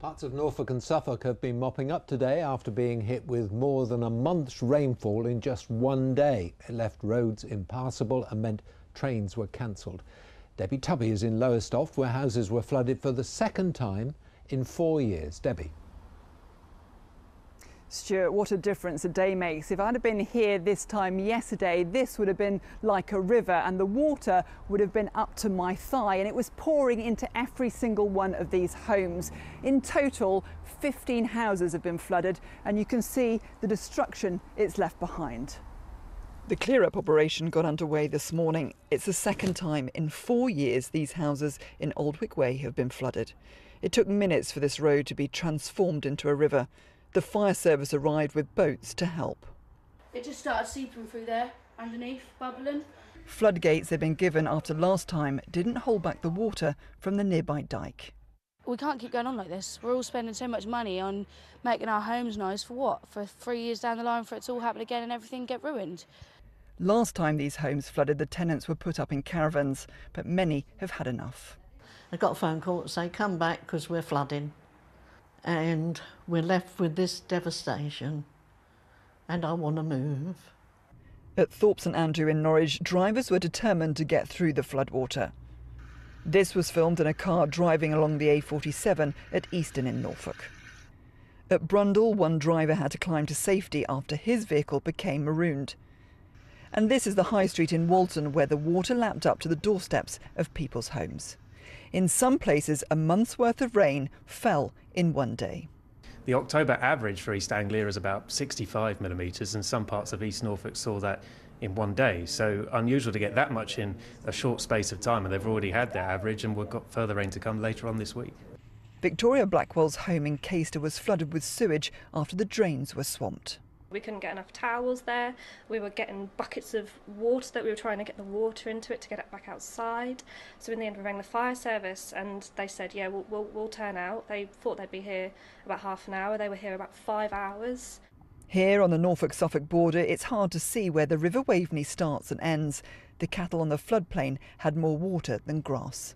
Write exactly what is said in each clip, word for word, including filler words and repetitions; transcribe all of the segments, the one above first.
Parts of Norfolk and Suffolk have been mopping up today after being hit with more than a month's rainfall in just one day. It left roads impassable and meant trains were cancelled. Debbie Tubby is in Lowestoft, where houses were flooded for the second time in four years. Debbie. Stuart, what a difference a day makes. If I'd have been here this time yesterday, this would have been like a river and the water would have been up to my thigh, and it was pouring into every single one of these homes. In total, fifteen houses have been flooded, and you can see the destruction it's left behind. The clear-up operation got underway this morning. It's the second time in four years these houses in Oldwick Way have been flooded. It took minutes for this road to be transformed into a river. The fire service arrived with boats to help. It just started seeping through there, underneath, bubbling. Floodgates they've been given after last time didn't hold back the water from the nearby dyke. We can't keep going on like this. We're all spending so much money on making our homes nice for what? For three years down the line for it to all happen again and everything get ruined. Last time these homes flooded, the tenants were put up in caravans, but many have had enough. I got a phone call to say, come back because we're flooding. And we're left with this devastation, and I want to move. At Thorpe St Andrew in Norwich, drivers were determined to get through the floodwater. This was filmed in a car driving along the A forty-seven at Easton in Norfolk. At Brundall, one driver had to climb to safety after his vehicle became marooned. And this is the high street in Walton, where the water lapped up to the doorsteps of people's homes. In some places, a month's worth of rain fell in one day. The October average for East Anglia is about sixty-five millimetres, and some parts of East Norfolk saw that in one day. So unusual to get that much in a short space of time, and they've already had their average, and we've got further rain to come later on this week. Victoria Blackwell's home in Caister was flooded with sewage after the drains were swamped. We couldn't get enough towels there. We were getting buckets of water that we were trying to get the water into it to get it back outside. So in the end we rang the fire service and they said, yeah, we'll, we'll, we'll turn out. They thought they'd be here about half an hour. They were here about five hours. Here on the Norfolk-Suffolk border, it's hard to see where the River Waveney starts and ends. The cattle on the floodplain had more water than grass.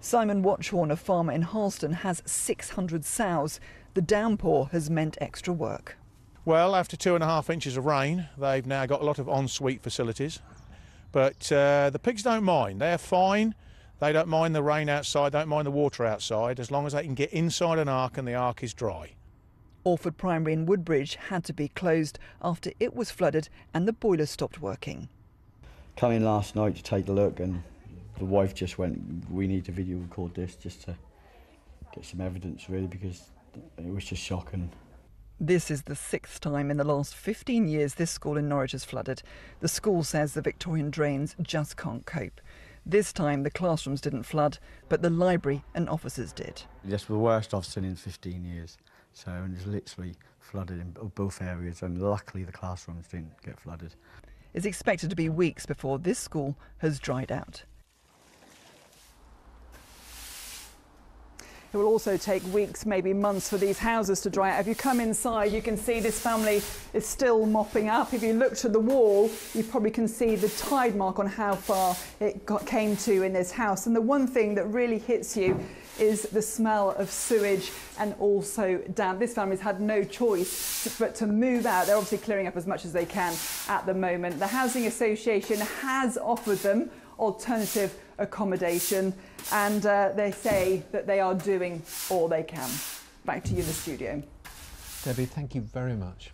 Simon Watchhorn, a farmer in Harleston, has six hundred sows. The downpour has meant extra work. Well, after two and a half inches of rain, they've now got a lot of ensuite facilities. But uh, the pigs don't mind. They're fine. They don't mind the rain outside, don't mind the water outside, as long as they can get inside an ark and the ark is dry. Orford Primary in Woodbridge had to be closed after it was flooded and the boiler stopped working. Come in last night to take a look, and the wife just went, we need to video record this just to get some evidence, really, because it was just shocking. This is the sixth time in the last fifteen years this school in Norwich has flooded. The school says the Victorian drains just can't cope. This time the classrooms didn't flood, but the library and offices did. Yes, the worst I've seen in fifteen years. So, and it's literally flooded in both areas, and luckily the classrooms didn't get flooded. It's expected to be weeks before this school has dried out. It will also take weeks, maybe months, for these houses to dry out. If you come inside, you can see this family is still mopping up. If you look to the wall, you probably can see the tide mark on how far it got, came to in this house. And the one thing that really hits you is the smell of sewage and also damp. This family's had no choice but to move out. They're obviously clearing up as much as they can at the moment. The Housing Association has offered them alternative accommodation, and uh, they say that they are doing all they can. Back to you in the studio. Debbie, thank you very much.